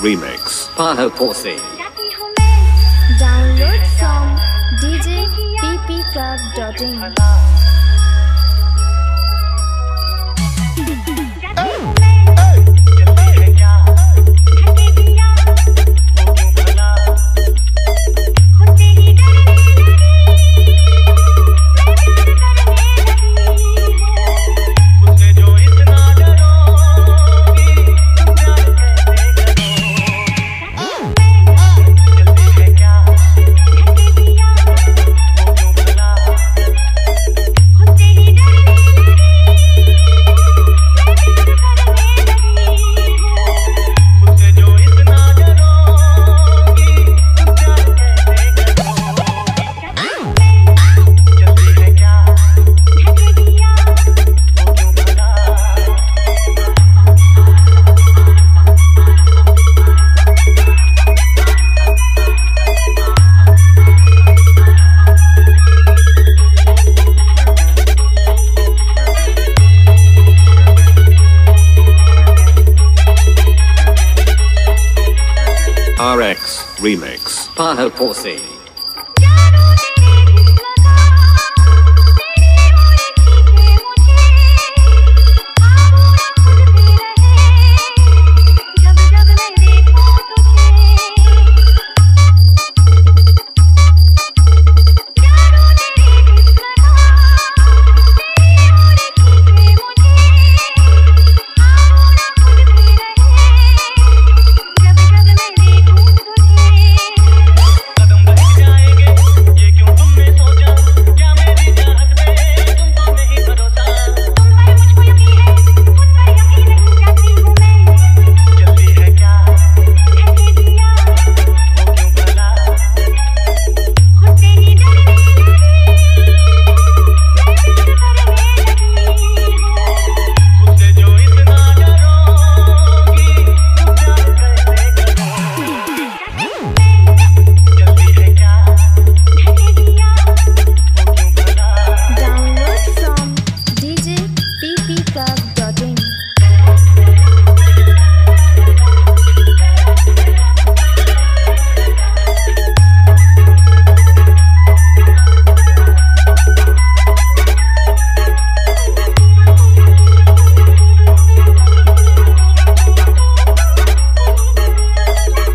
Remix Pano Porsi. Download from djppclub.in. RX Remix Pano Porsi.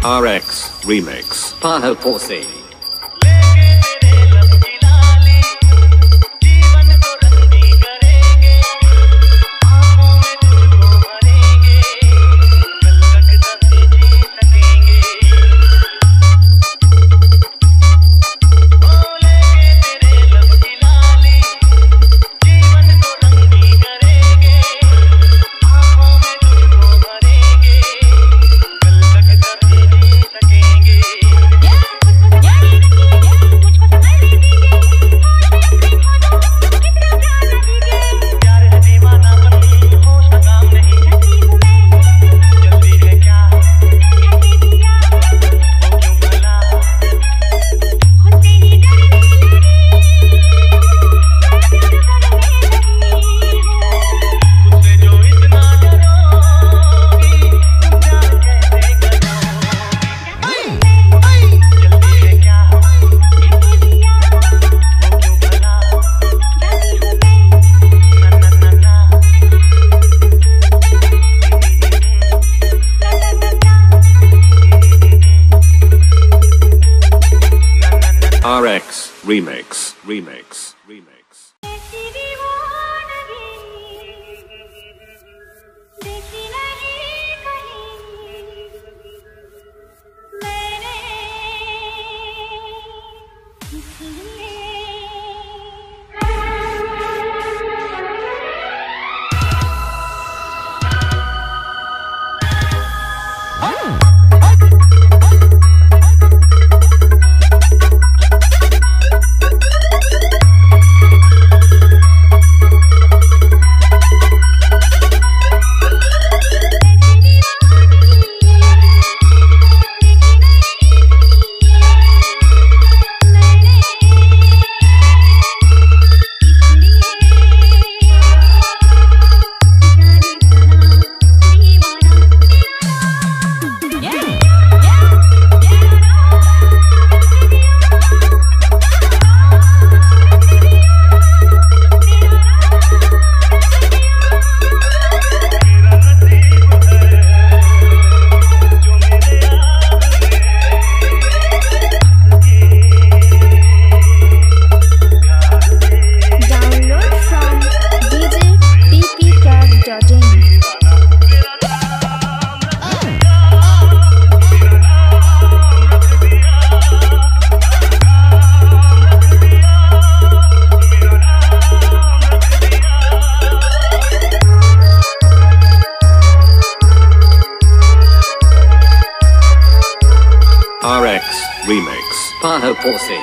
RX Remix Pano Porsi. RX Remix. on her pussy.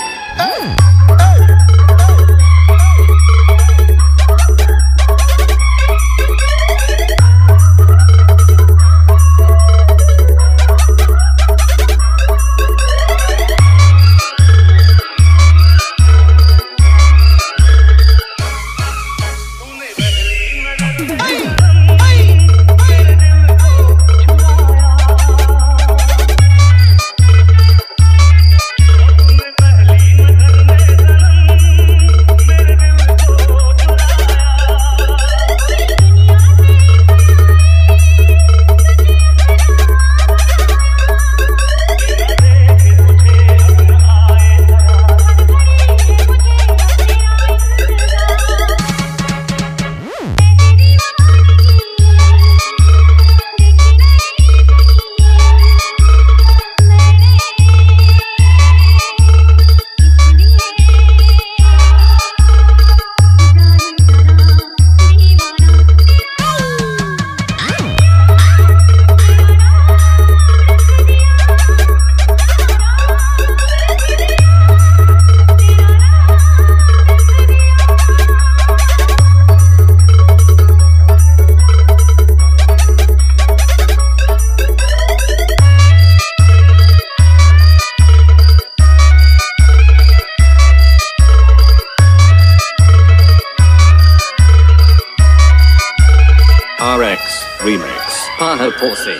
RX remix on her pussy.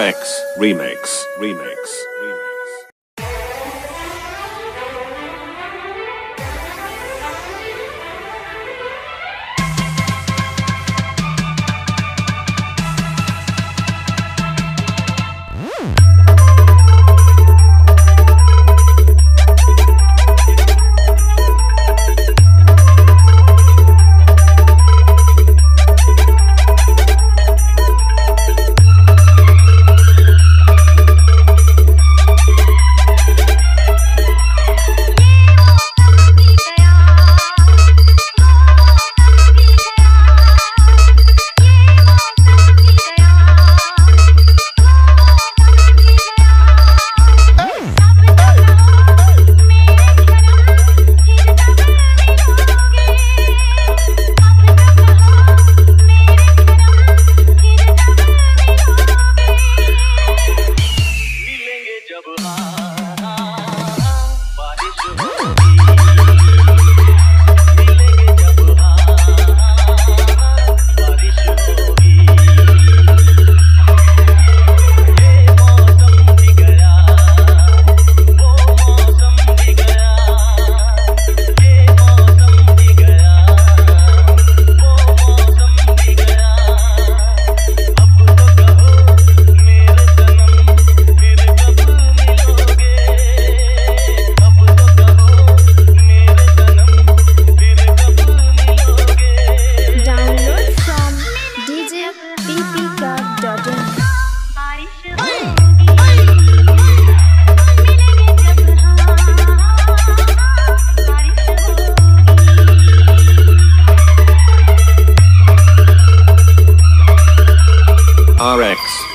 RX remix.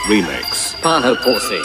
Remix. Pano Corsi.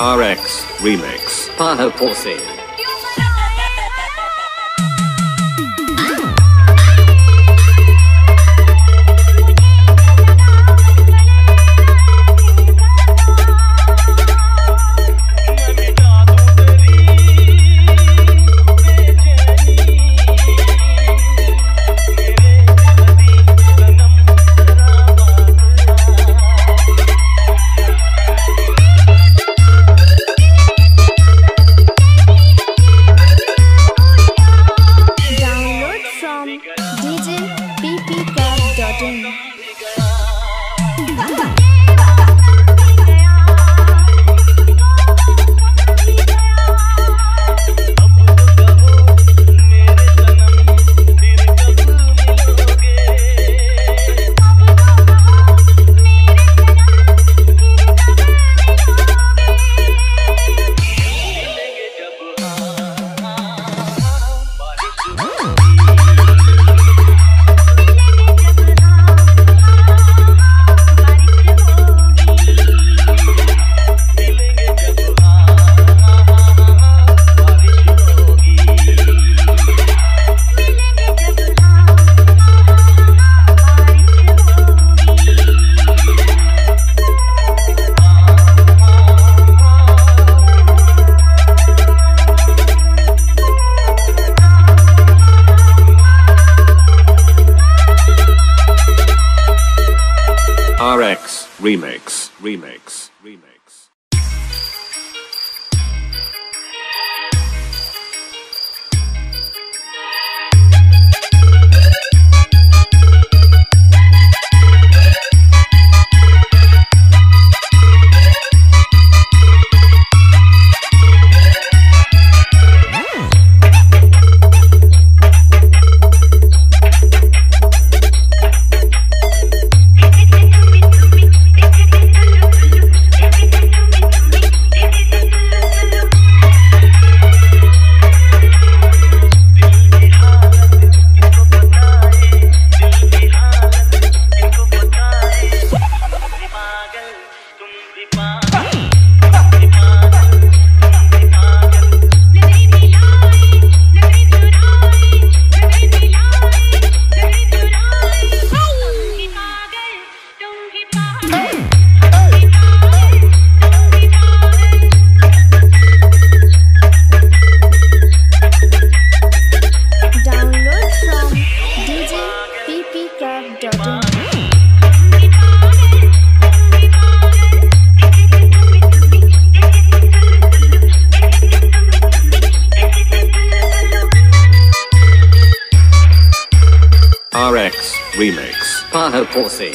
RX Remix. Pano Corsi. RX Remix. RX Remix. Pano Corsi.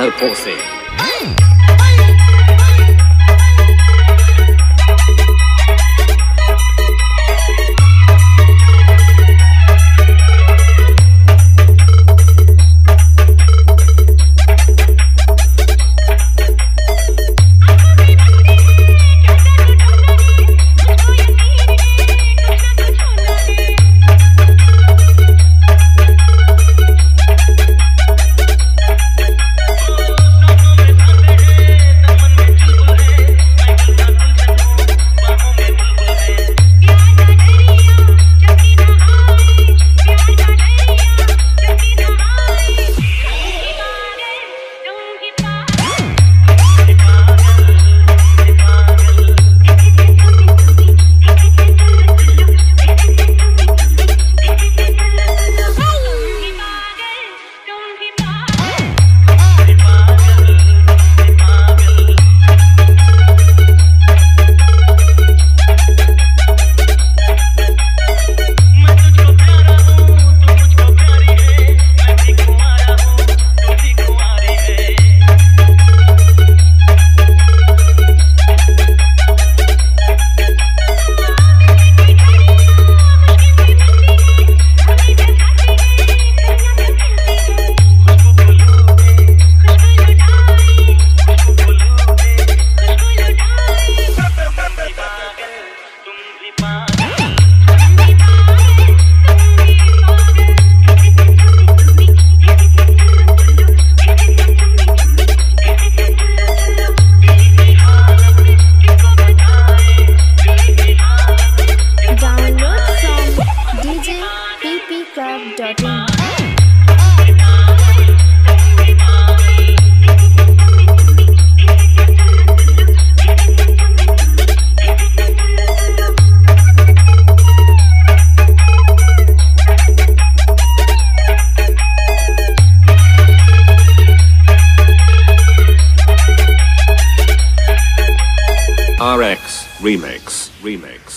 हर पोसे। RX Remix.